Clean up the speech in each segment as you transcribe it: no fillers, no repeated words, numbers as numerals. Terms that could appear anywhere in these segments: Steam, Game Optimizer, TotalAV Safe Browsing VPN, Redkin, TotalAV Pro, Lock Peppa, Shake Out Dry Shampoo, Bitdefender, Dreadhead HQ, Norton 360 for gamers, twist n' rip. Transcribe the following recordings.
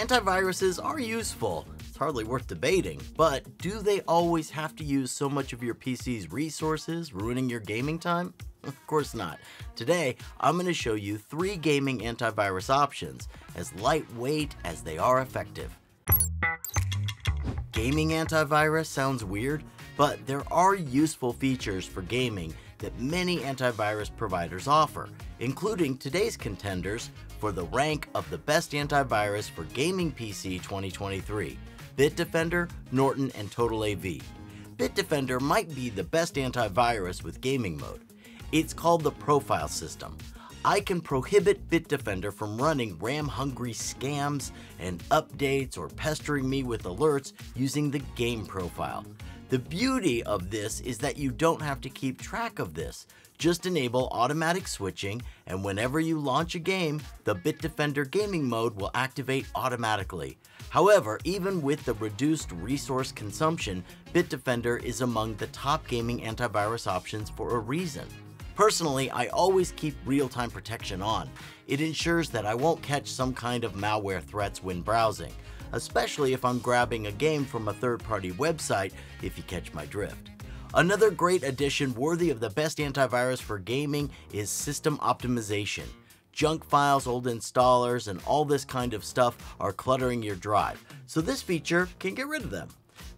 Antiviruses are useful, it's hardly worth debating, but do they always have to use so much of your PC's resources, ruining your gaming time? Of course not. Today, I'm going to show you 3 gaming antivirus options, as lightweight as they are effective. Gaming antivirus sounds weird, but there are useful features for gaming that many antivirus providers offer, including today's contenders for the rank of the best antivirus for gaming PC 2023, Bitdefender, Norton, and TotalAV. Bitdefender might be the best antivirus with gaming mode. It's called the profile system. I can prohibit Bitdefender from running RAM-hungry scams and updates or pestering me with alerts using the game profile. The beauty of this is that you don't have to keep track of this. Just enable automatic switching, and whenever you launch a game, the Bitdefender gaming mode will activate automatically. However, even with the reduced resource consumption, Bitdefender is among the top gaming antivirus options for a reason. Personally, I always keep real-time protection on. It ensures that I won't catch some kind of malware threats when browsing, especially if I'm grabbing a game from a third-party website, if you catch my drift. Another great addition worthy of the best antivirus for gaming is system optimization. Junk files, old installers, and all this kind of stuff are cluttering your drive, so this feature can get rid of them.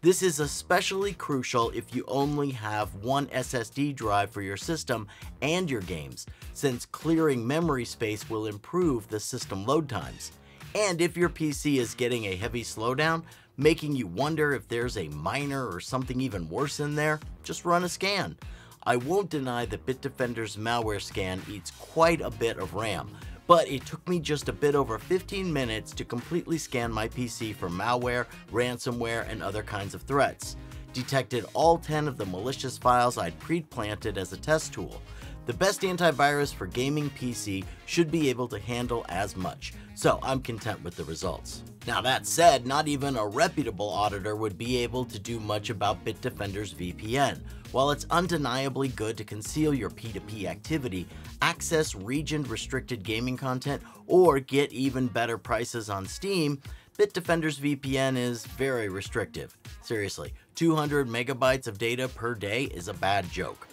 This is especially crucial if you only have one SSD drive for your system and your games, since clearing memory space will improve the system load times. And if your PC is getting a heavy slowdown, making you wonder if there's a minor or something even worse in there, just run a scan. I won't deny that Bitdefender's malware scan eats quite a bit of RAM, but it took me just a bit over 15 minutes to completely scan my PC for malware, ransomware, and other kinds of threats. Detected all 10 of the malicious files I'd pre-planted as a test tool. The best antivirus for gaming PC should be able to handle as much, so I'm content with the results. Now that said, not even a reputable auditor would be able to do much about Bitdefender's VPN. While it's undeniably good to conceal your P2P activity, access region-restricted gaming content, or get even better prices on Steam, Bitdefender's VPN is very restrictive. Seriously, 200 megabytes of data per day is a bad joke.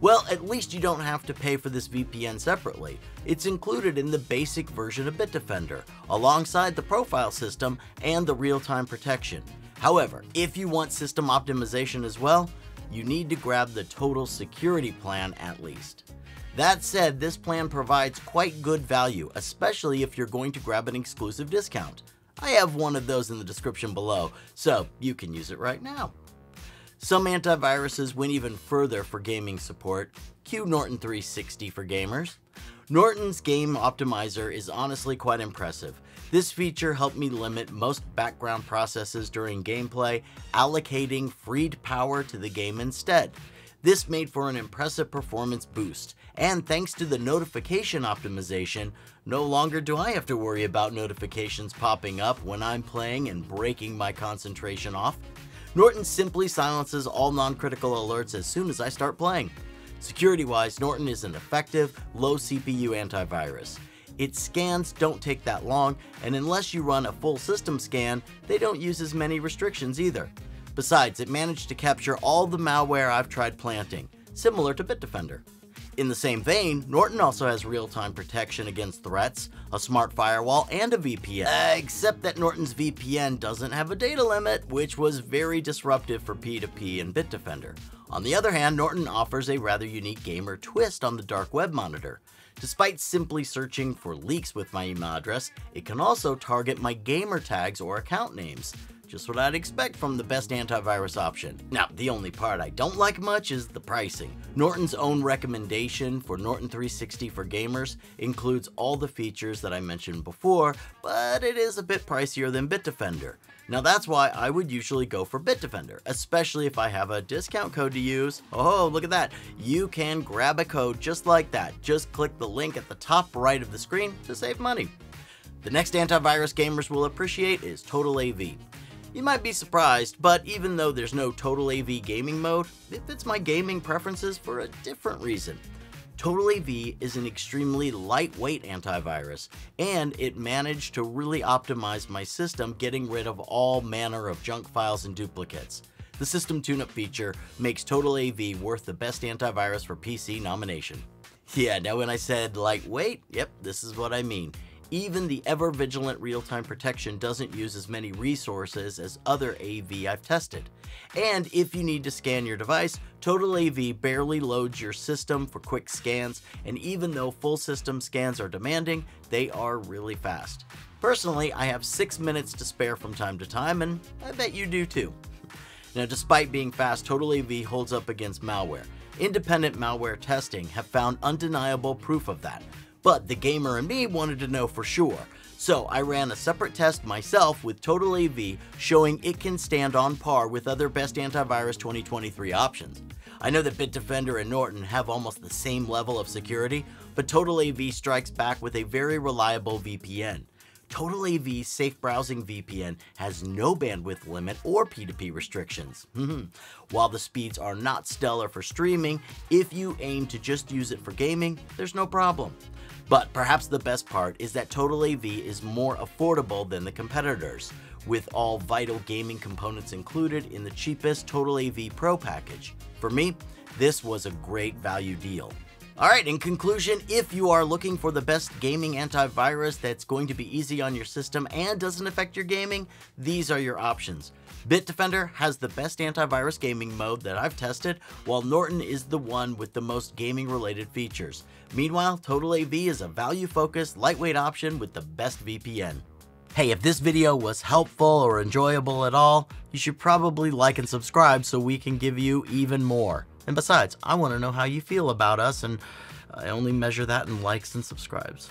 Well, at least you don't have to pay for this VPN separately. It's included in the basic version of Bitdefender, alongside the profile system and the real-time protection. However, if you want system optimization as well, you need to grab the Total Security plan at least. That said, this plan provides quite good value, especially if you're going to grab an exclusive discount. I have one of those in the description below, so you can use it right now. Some antiviruses went even further for gaming support. Cue Norton 360 for gamers. Norton's Game Optimizer is honestly quite impressive. This feature helped me limit most background processes during gameplay, allocating freed power to the game instead. This made for an impressive performance boost, and thanks to the notification optimization, no longer do I have to worry about notifications popping up when I'm playing and breaking my concentration off. Norton simply silences all non-critical alerts as soon as I start playing. Security-wise, Norton is an effective, low CPU antivirus. Its scans don't take that long, and unless you run a full system scan, they don't use as many restrictions either. Besides, it managed to capture all the malware I've tried planting, similar to Bitdefender. In the same vein, Norton also has real-time protection against threats, a smart firewall, and a VPN. Except that Norton's VPN doesn't have a data limit, which was very disruptive for P2P and Bitdefender. On the other hand, Norton offers a rather unique gamer twist on the dark web monitor. Despite simply searching for leaks with my email address, it can also target my gamer tags or account names. Just what I'd expect from the best antivirus option. Now, the only part I don't like much is the pricing. Norton's own recommendation for Norton 360 for gamers includes all the features that I mentioned before, but it is a bit pricier than Bitdefender. Now that's why I would usually go for Bitdefender, especially if I have a discount code to use. Oh, look at that. You can grab a code just like that. Just click the link at the top right of the screen to save money. The next antivirus gamers will appreciate is TotalAV. You might be surprised, but even though there's no TotalAV gaming mode, it fits my gaming preferences for a different reason. TotalAV is an extremely lightweight antivirus, and it managed to really optimize my system, getting rid of all manner of junk files and duplicates. The system tune-up feature makes TotalAV worth the best antivirus for PC nomination. Yeah, now when I said lightweight, yep, this is what I mean. Even the ever-vigilant real-time protection doesn't use as many resources as other AV I've tested. And if you need to scan your device, TotalAV barely loads your system for quick scans, and even though full system scans are demanding, they are really fast. Personally, I have 6 minutes to spare from time to time, and I bet you do too. Now, despite being fast, TotalAV holds up against malware. Independent malware testing have found undeniable proof of that. But the gamer and me wanted to know for sure. So I ran a separate test myself with TotalAV showing it can stand on par with other best antivirus 2023 options. I know that Bitdefender and Norton have almost the same level of security, but TotalAV strikes back with a very reliable VPN. TotalAV Safe Browsing VPN has no bandwidth limit or P2P restrictions. While the speeds are not stellar for streaming, if you aim to just use it for gaming, there's no problem. But perhaps the best part is that TotalAV is more affordable than the competitors, with all vital gaming components included in the cheapest TotalAV Pro package. For me, this was a great value deal. Alright, in conclusion, if you are looking for the best gaming antivirus that's going to be easy on your system and doesn't affect your gaming, these are your options. Bitdefender has the best antivirus gaming mode that I've tested, while Norton is the one with the most gaming-related features. Meanwhile, TotalAV is a value-focused, lightweight option with the best VPN. Hey, if this video was helpful or enjoyable at all, you should probably like and subscribe so we can give you even more. And besides, I want to know how you feel about us, and I only measure that in likes and subscribes.